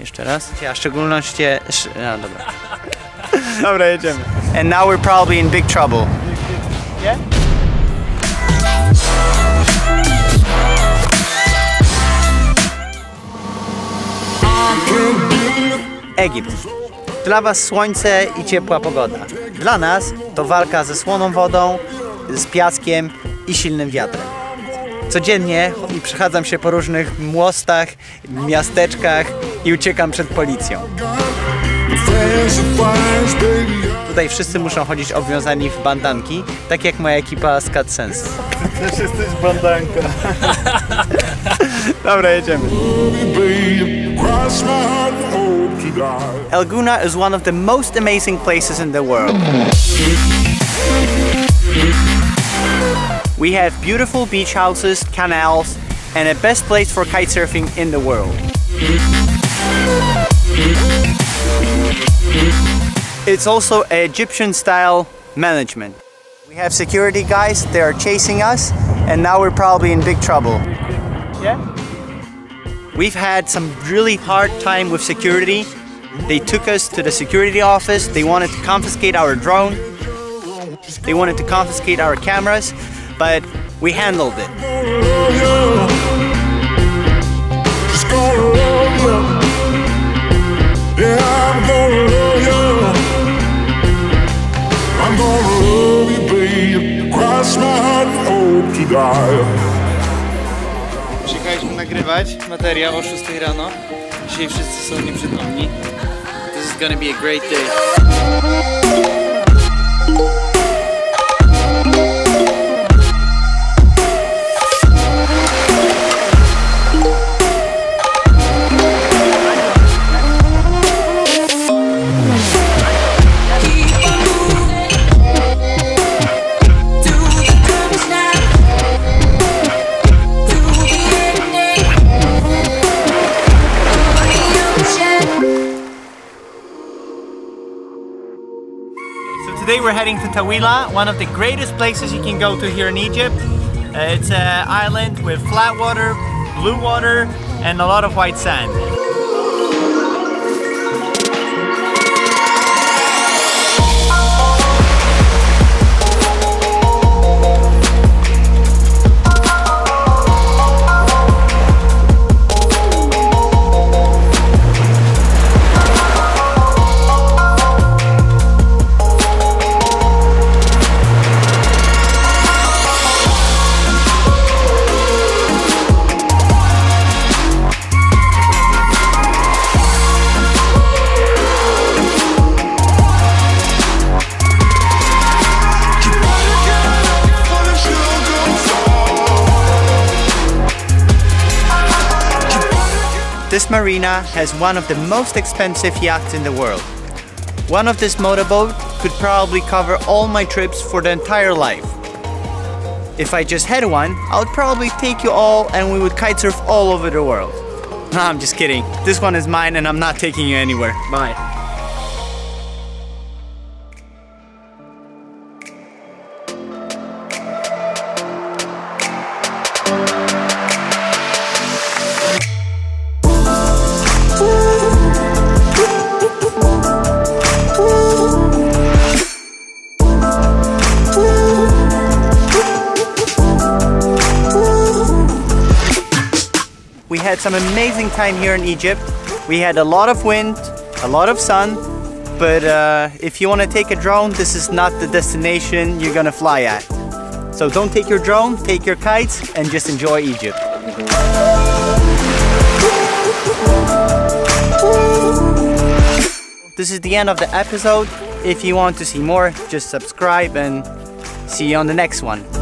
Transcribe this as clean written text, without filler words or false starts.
Jeszcze raz. A w szczególności... No dobra. Dobra, jedziemy. And now we're probably in big trouble. Yeah? Egipt. Dla was słońce i ciepła pogoda. Dla nas to walka ze słoną wodą, z piaskiem i silnym wiatrem. Codziennie przechadzam się po różnych mostach, miasteczkach i uciekam przed policją. Tutaj wszyscy muszą chodzić obwiązani w bandanki, tak jak moja ekipa z Kitesurfingu. Ty też jesteś bandanka. Dobra, jedziemy. Elguna is one of the most amazing places in the world. We have beautiful beach houses, canals, and the best place for kitesurfing in the world. It's also Egyptian-style management. We have security guys, they are chasing us, and now we're probably in big trouble. Yeah? We've had some really hard time with security. They took us to the security office, they wanted to confiscate our drone, they wanted to confiscate our cameras, but we handled it. Przyjechaliśmy nagrywać materiał o 6 rano. Dzisiaj wszyscy są nieprzytomni. This is gonna be a great day. Today we're heading to Tawila, one of the greatest places you can go to here in Egypt. It's an island with flat water, blue water, and a lot of white sand. This marina has one of the most expensive yachts in the world. One of this motorboat could probably cover all my trips for the entire life. If I just had one, I would probably take you all and we would kitesurf all over the world. No, I'm just kidding. This one is mine and I'm not taking you anywhere. Bye. We had some amazing time here in Egypt. We had a lot of wind, a lot of sun, but if you want to take a drone, this is not the destination you're gonna fly at. So don't take your drone, take your kites and just enjoy Egypt. This is the end of the episode. If you want to see more, just subscribe and see you on the next one.